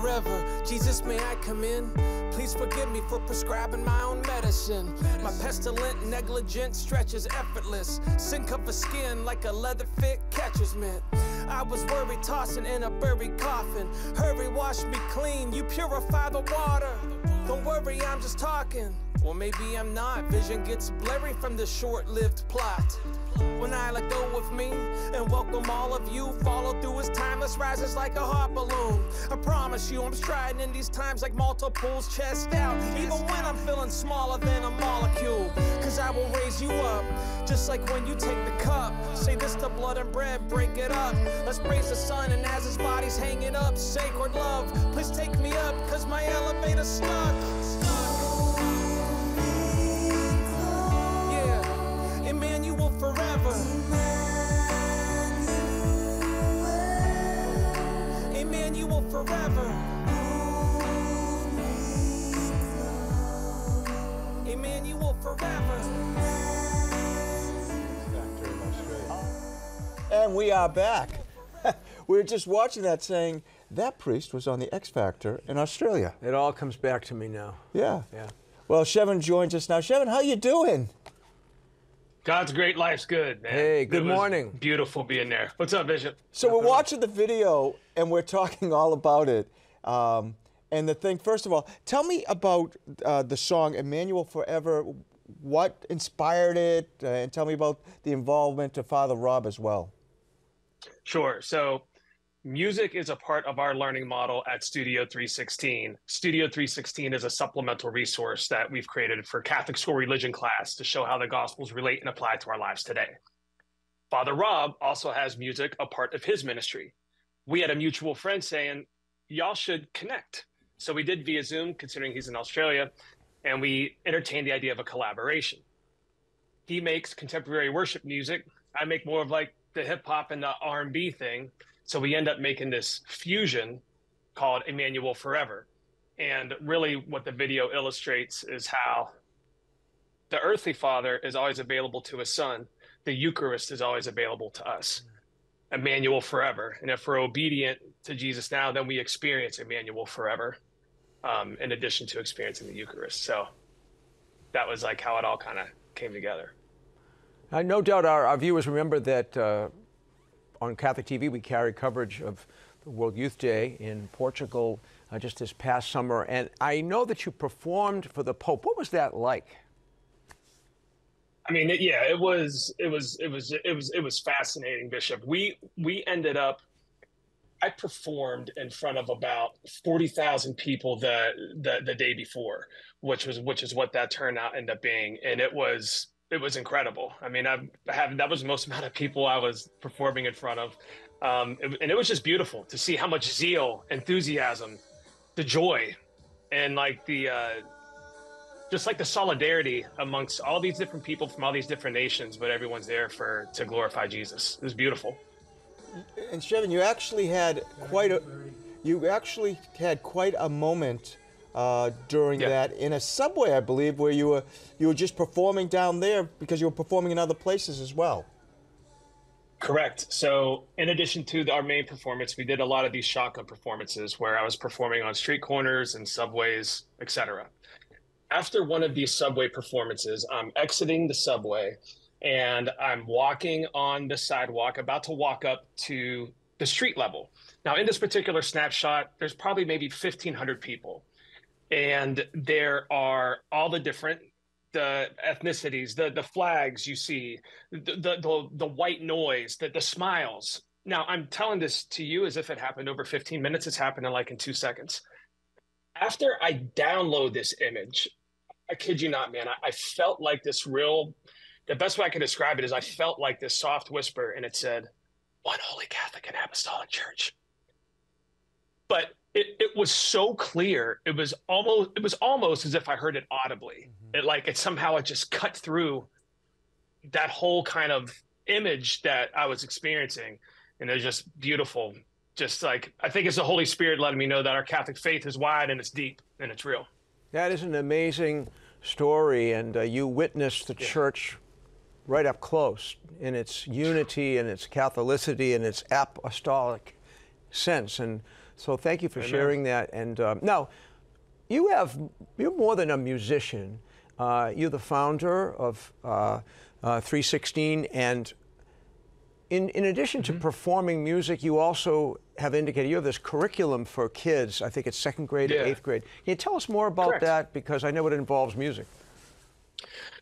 forever. Jesus, may I come in? Please forgive me for prescribing my own medicine. My pestilent negligence stretches effortless. Sin covers skin like a leather fit catcher's mitt. I was worried, tossing in a buried coffin. Hurry, wash me clean, you purify the water. Don't worry, I'm just talking. Or maybe I'm not. Vision gets blurry from this short-lived plot. When I let go of me and welcome all of you, follow through as timeless rises like a hot balloon. I promise you, I'm striding in these times like multiples, chest out, even when I'm feeling smaller than a molecule. Cause I will raise you up, just like when you take the cup. Say this to blood and bread, break it up. Let's praise the sun, and as his body's hanging up, sacred love, please take me up, cause my elevator's stuck. Emmanuel forever. Emmanuel forever. Emmanuel forever. And we are back. We were just watching that, saying that priest was on the X Factor in Australia. It all comes back to me now. Yeah. Yeah. Well, Shevin joins us now. Shevin, how you doing? God's great, life's good, man. Hey, good morning. Beautiful being there. What's up, Bishop? So we're watching the video, and we're talking all about it. And the thing, first of all, tell me about the song Emmanuel Forever, what inspired it, and tell me about the involvement of Father Rob as well. Sure. So music is a part of our learning model at Studio 3:16. Studio 3:16 is a supplemental resource that we've created for Catholic school religion class to show how the Gospels relate and apply to our lives today. Father Rob also has music a part of his ministry. We had a mutual friend saying, y'all should connect. So we did via Zoom, considering he's in Australia, and we entertained the idea of a collaboration. He makes contemporary worship music. I make more of like the hip hop and the R&B thing. So we end up making this fusion called Emmanuel Forever. And really what the video illustrates is how the earthly father is always available to his son. The Eucharist is always available to us. Emmanuel Forever. And if we're obedient to Jesus now, then we experience Emmanuel Forever, in addition to experiencing the Eucharist. So that was like how it all kind of came together. No doubt our viewers remember that on Catholic TV, we carry coverage of the World Youth Day in Portugal just this past summer. And I know that you performed for the Pope. What was that like? I mean, yeah, it was fascinating, Bishop. We ended up, I performed in front of about 40,000 people the day before, which is what that turnout ended up being. And it was incredible. I mean, that was the most amount of people I was performing in front of. And it was just beautiful to see how much zeal, enthusiasm, the joy, and like the, just like the solidarity amongst all these different people from all these different nations, but everyone's there to glorify Jesus. It was beautiful. And Shevin, you actually had quite a moment during that, in a subway, I believe, where you were just performing down there because you were performing in other places as well. Correct. So in addition to our main performance, we did a lot of these shotgun performances where I was performing on street corners and subways, etc. After one of these subway performances, I'm exiting the subway and I'm walking on the sidewalk, about to walk up to the street level. Now, in this particular snapshot, there's probably maybe 1,500 people. And there are all the different ethnicities, the flags you see, the white noise, the smiles. Now, I'm telling this to you as if it happened over 15 minutes. It's happening like in 2 seconds. After I download this image, I kid you not, man, I felt like this real, the best way I can describe it is I felt like this soft whisper, and it said, "One Holy Catholic and Apostolic Church." But it was so clear. It was almost as if I heard it audibly. Mm-hmm. It somehow it just cut through that whole kind of image that I was experiencing. And it was just beautiful. Just like, I think it's the Holy Spirit letting me know that our Catholic faith is wide and it's deep and it's real. That is an amazing story. And you witnessed the church right up close in its unity and its Catholicity and its apostolic sense. And So thank you for sharing that. And now, you're more than a musician. You're the founder of 3:16, and in addition to performing music, you also have indicated you have this curriculum for kids. I think it's 2nd grade and 8th grade. Can you tell us more about that? Because I know it involves music.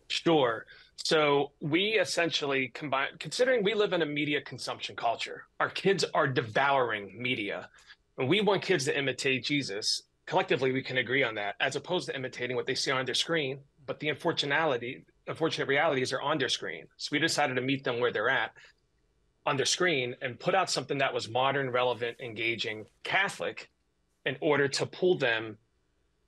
Sure. So we essentially combine, considering we live in a media consumption culture, our kids are devouring media. And we want kids to imitate Jesus. Collectively, we can agree on that, as opposed to imitating what they see on their screen. But the unfortunate reality is they're on their screen. So we decided to meet them where they're at on their screen and put out something that was modern, relevant, engaging, Catholic, in order to pull them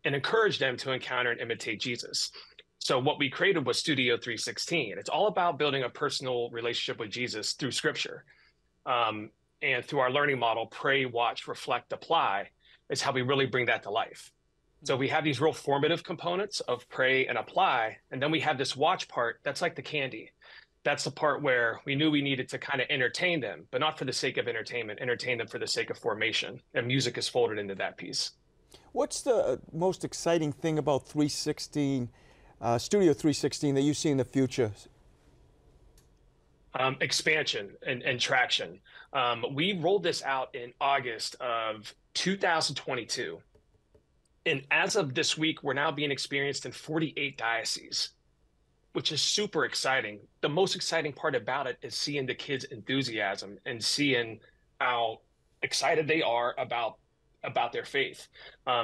and encourage them to encounter and imitate Jesus. So what we created was Studio 3:16. It's all about building a personal relationship with Jesus through Scripture. And through our learning model, pray, watch, reflect, apply, is how we really bring that to life. So we have these real formative components of pray and apply, and then we have this watch part that's like the candy. That's the part where we knew we needed to kind of entertain them, but not for the sake of entertainment, entertain them for the sake of formation. And music is folded into that piece. What's the most exciting thing about 3:16? Studio 3:16 that you see in the future? Expansion and traction. We rolled this out in August of 2022. And as of this week, we're now being experienced in 48 dioceses, which is super exciting. The most exciting part about it is seeing the kids' enthusiasm and seeing how excited they are about their faith.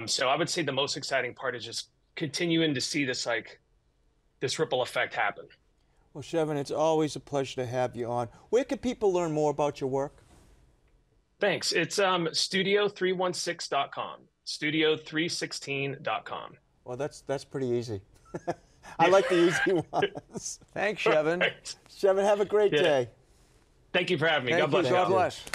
So I would say the most exciting part is just continuing to see this this ripple effect happen. Well, Shevin, it's always a pleasure to have you on. Where can people learn more about your work? Thanks. It's studio316.com, studio316.com. Well, that's pretty easy. I like the easy ones. Thanks, Shevin. Shevin, have a great day. Thank you for having me. God bless you. God bless.